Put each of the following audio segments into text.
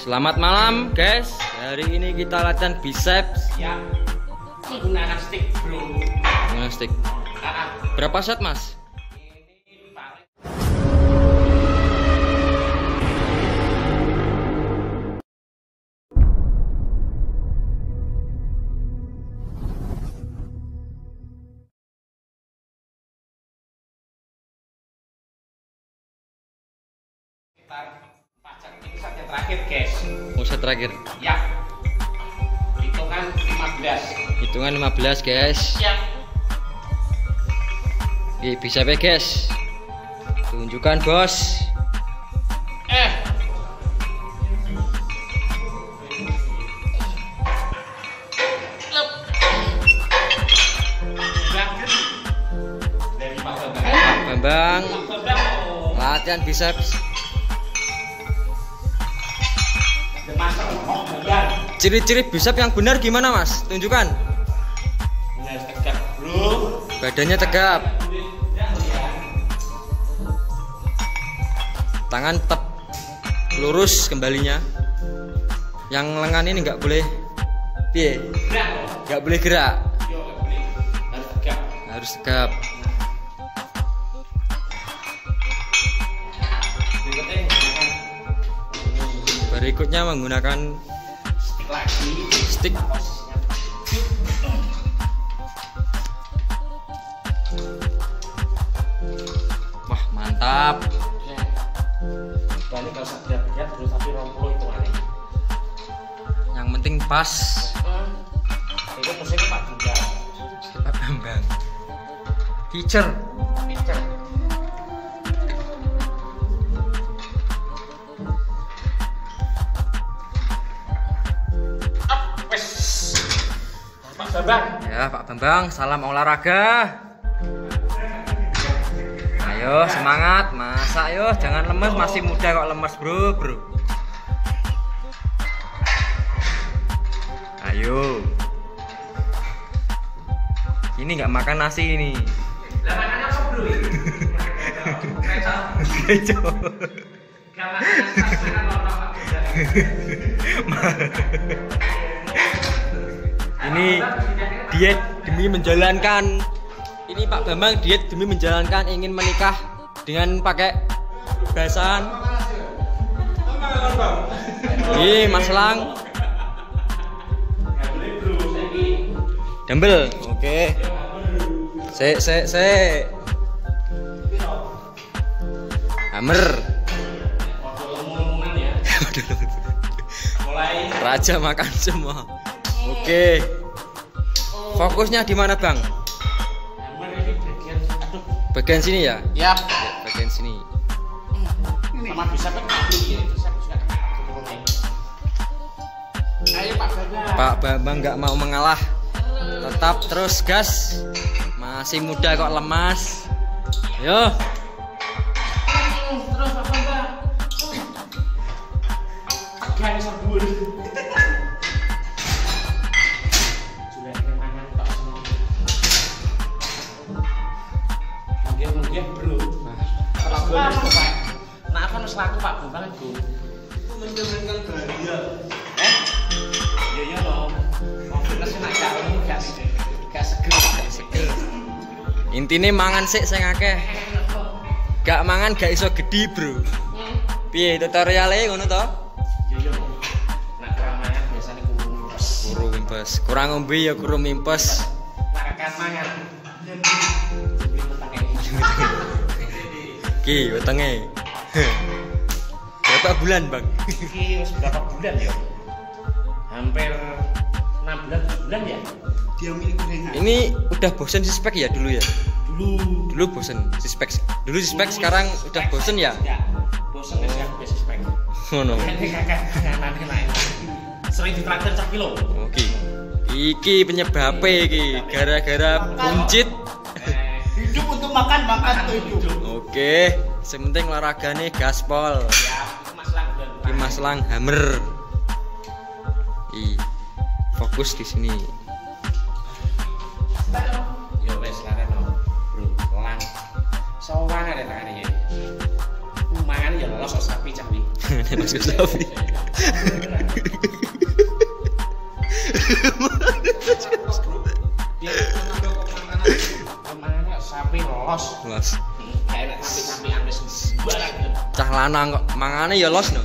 Selamat malam guys. Hari ini kita latihan biceps. Ya. Menggunakan stick bro. Menggunakan stick. Berapa set mas? Pajak itu saja terakhir guys. Oh set terakhir. Ya. Hitungan 15. Hitungan 15 guys. Siap. Oke, bisa be guys. Tunjukkan bos. Dari Bambang. Latihan biceps. Ciri-ciri biceps yang benar gimana mas? Tunjukkan. Benar tegap bro. Badannya tegap. Tangan tetap lurus kembalinya. Yang lengan ini nggak boleh pie. Nggak boleh gerak. Harus tegap. Harus tegap. Berikutnya menggunakan stick lagi. Stick. Wah mantap. Balik harus berat-berat terus tapi rompul itu aneh. Yang penting pas. Itu musiknya Pak Bambang. Pak Bambang. Teacher. Teacher. Bambang. Ya Pak Bambang, salam olahraga. Ayo semangat, masak yo, jangan lemes, masih muda kok lemes bro, bro. Ayo. Ini nggak makan nasi ini. Lah makan apa bro? Kecoh. Ini diet demi menjalankan. Ini Pak Bambang diet demi menjalankan, ingin menikah dengan pakai basan. Ini Mas Lang. Dumbbell. Oke. Se. Hammer. Raja makan semua. Oke. Fokusnya di mana, Bang? Bagian sini ya? Ya. Bagian sini. Sama bisa Pak Bambang nggak mau mengalah. Tetap terus gas. Masih muda kok lemas. Yo. Terus Pak Bambang. Agak sabun. Aku Pak Bambang itu mencerminkan bahagia. Iya loh. Mau fitness nak jalan gak seger, gak seger. Intine mangan sik sing akeh. Gak mangan gak iso gede, bro. Piye tutoriale ngono to? Iya. Nek keramaian biasane kuru impes. Kurang ngombe ya kuru impes. Makan mangan. Ki wetenge. Berapa bulan bang? Ini berapa bulan ya? Hampir 6 bulan ya? Dia milik gorengan. Ini udah bosen sispek ya dulu ya? Dulu bosen sispek. Dulu sispek sekarang udah bosen ya? Iya. Bosen ya sispek. Oh no. Ini kakak nanti lain. Sering ditraktir cak kilo. Oke. Iki penyebabnya iki gara-gara buncit. Hidup untuk makan, makan untuk hidup. Oke, sementing olahraga nih gaspol. Ya, Mas Lang hammer. Fokus di sini. Yo wes laren no, bro. Lang. Sowan ada tangan iki. Mangan yo lolos sapi cah iki. mainannya Mas Yosafi. Dia mainannya sapi los. Los. Kayak sapi amis barang. Cah lanang kok mangane ya los no.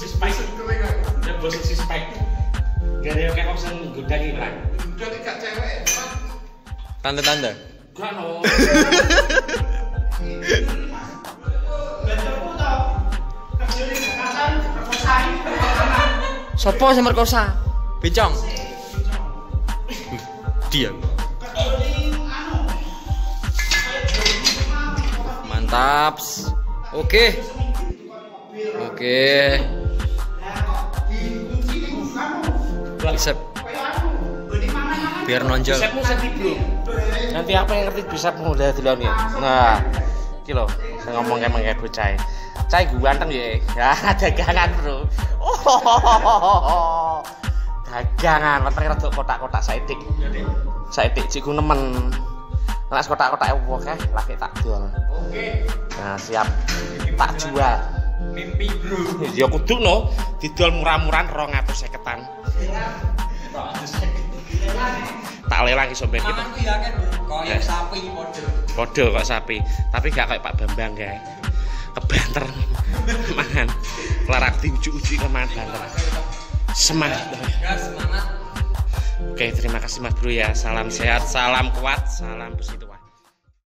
Spice kering kok. Ya bos si spike. Gede kayak option gudang iki, Bang. Gudang iki gak cewek. Tanda-tanda. Gak no. Sopo sing merkosa? Bicong. Dia. Mantap. Oke. Oke. Bisep. Biar nonjol. Bisepmu sing dibro. Nanti apa yang ngerti bisepmu udah diloni. Nah, iki lho, saya ngomong kayak bocah. Cai gue ganteng ya, dagangan bro. Oh, dagangan, ternyata tuh kotak-kotak saitik. Saitik, ciku nemen. Nah, kotak-kotak apa kah? Laki tak jual. Oke. Nah siap, tak jual. Mimpi bro. Ya kudu no, dijual murah-murahan 250-an. Tak lelang iso mbek kita. Koyo sapi model. Model kok sapi, tapi gak kayak Pak Bambang kae. Kebanter mangan larak diuji-uji kemahan banter semangat ya, semangat. Oke, terima kasih Mas Bro ya, salam sehat, salam kuat, salam bersih.